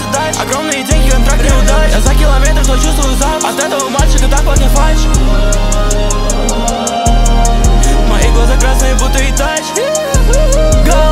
седаешь. Огромные деньги, контракт не удач. Я за километр, но чувствую запах. От этого мальчика так вот не фальш. Мои глаза красные, будто и тач.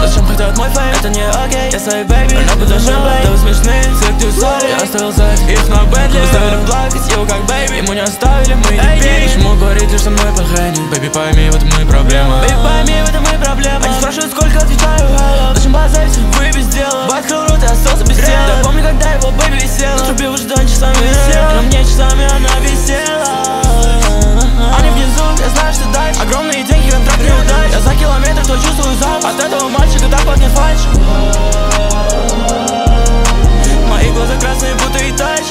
Зачем хотят мой фейм? Это не окей. Я свой бэйби, она будто шампейн. Да вы смешные, цирк ты сори. Я оставил зайк, их на Бентли. Заставили плакать, его как бэйби. Ему не оставили, мы не пили. Почему говорит лишь со мной плохая? Бэйби, пойми, вот мои проблемы. Бэйби, пойми, это мои проблемы. Они спрашивают, сколько, отвечаю hello. Зачем была зависть? Вы без дела. Открыл рот и остался без тела. Да помню, когда его бэйби висела. На трубе уже дань часами висела. На мне часами она висела. Они внизу, я знаю, что дальше. Огромные деньги, контракт не удач. Я за километр, то чувствую запах. От этого мальчика так вот не фальш. Мои глаза красные, будто и тач.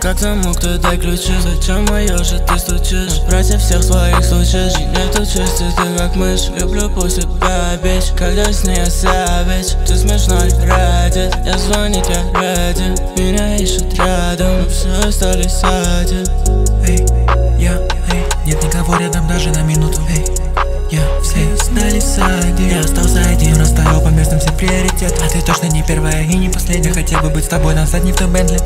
Как замок, ты дай ключи. Зачем мое же ты стучишь? Против всех своих случаев. Нету чести, ты как мышь. Люблю, пусть тебя бич. Когда с ней осабич. Ты смешной, радит. Я звонить, я ради. Меня ищут рядом. Все остались садят. Эй, я, эй. Нет никого рядом даже на минуту. Эй, я, все остались один. Я остался один, расставил по местам все приоритет. А ты точно не первая и не последняя. Хотел бы быть с тобой на заднем в том Бентли.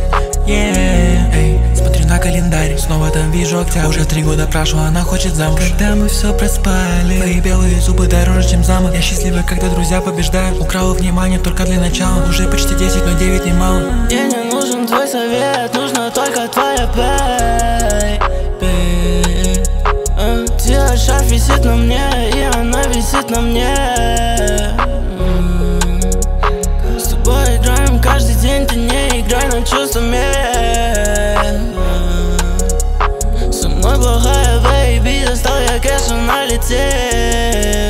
Yeah. Эй, смотрю на календарь, снова там вижу октябрь. Уже 3 года прошло, она хочет замуж. Когда мы все проспали, твои белые зубы дороже, чем замок. Я счастлива, когда друзья побеждают. Украла внимание только для начала. Уже почти 10, но 9 не мало. Мне не нужен твой совет, нужна только твоя baby. Твоя шарф висит на мне, и она висит на мне. С тобой играем каждый день, ты не играй на чувствами. Со мной плохая, baby, достал я кэш, она летит.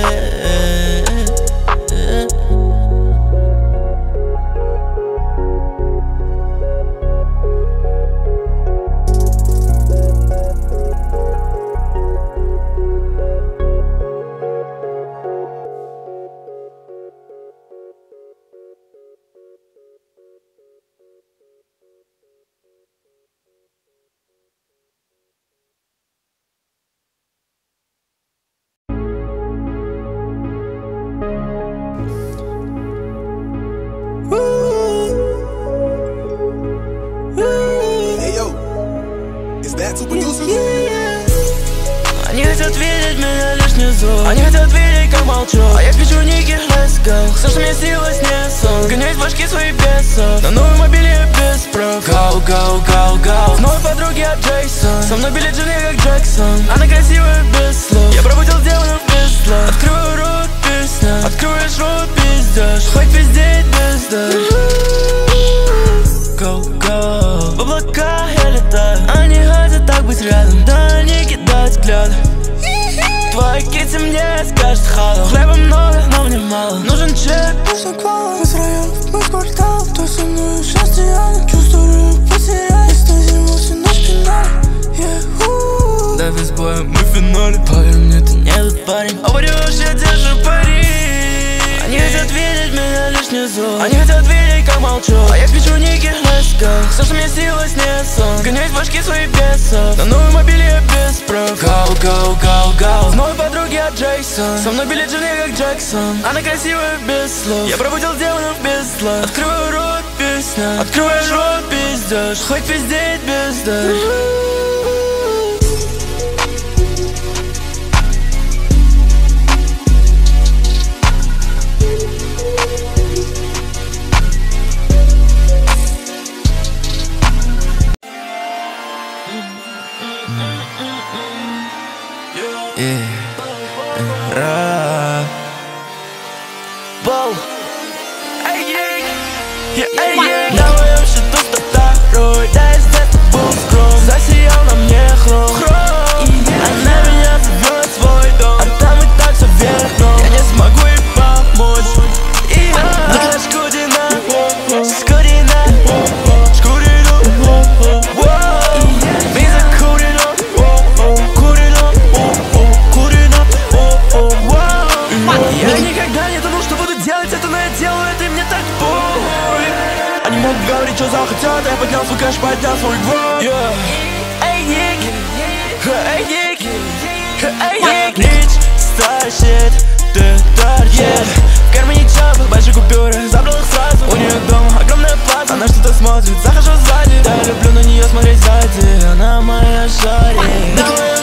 Они хотят видеть меня лишь внизу. Они хотят видеть, как молчу. А я кричу в неких лесках. Все, что мне снилось, не сон. Гоняюсь в башке свои бесов. На новом мобиле без прав. Гау, гау, гау, гау. Новые подруги от Джейсон. Со мной билет жене, как Джексон. Она красивая без слов. Я пробудил демонов без сна. Открываю рот, песня. Откроешь рот, пиздешь. Хоть пиздеть без дождь. Гау, гау. В облаках я летаю. Они хотят так быть рядом. Да, не кидать взгляд. Твои китти мне скажут хало. Хлеба много, но мне мало. Нужен чек. Нужен квал из районов, мой квартал. Кто со мной, сейчас я чувствую потерять. Истазимался на спинах. Да, без боя мы в финале. Поверь мне, ты не тот парень. А вроде вообще держу пари. Они хотят видеть меня лишь внизу. Они хотят видеть, как молчу. А я кричу в неких лесках. Все, что мне снилось, не сон. Гоняюсь в башке свои бесов. На новом мобиле без прав. Гау, гау, гау, гау. С новой подруги от Джейсон. Со мной билет жене, как Джексон. Она красивая без слов. Я пробудил демонов без зла. Открываю рот, песня. Открываешь рот, пиздешь. Хоть пиздеть без дождь. Давай я все тут второй, да из этого был скром. Засиял на мне хром. Она меня завела в свой дом, а там и так все вверх дном. Я не смогу ей помочь. И она шкурина, шкурина, шкурина. Мы закурено, курено, курено. Я никогда не думал, что буду делать это, но я делаю это, и мне так больно. Они могут говорить, что захотят, я поднял свой кэш, поднял свой гвоздь. Эй, Ник, эй, Ник, эй, Ник. Лич стащит, ты торчишь. В кармане чапы, большие купюры, забрал их сразу. У нее дома огромная плаза, она что-то смотрит, захожу сзади. Я люблю на нее смотреть сзади, она моя шарик.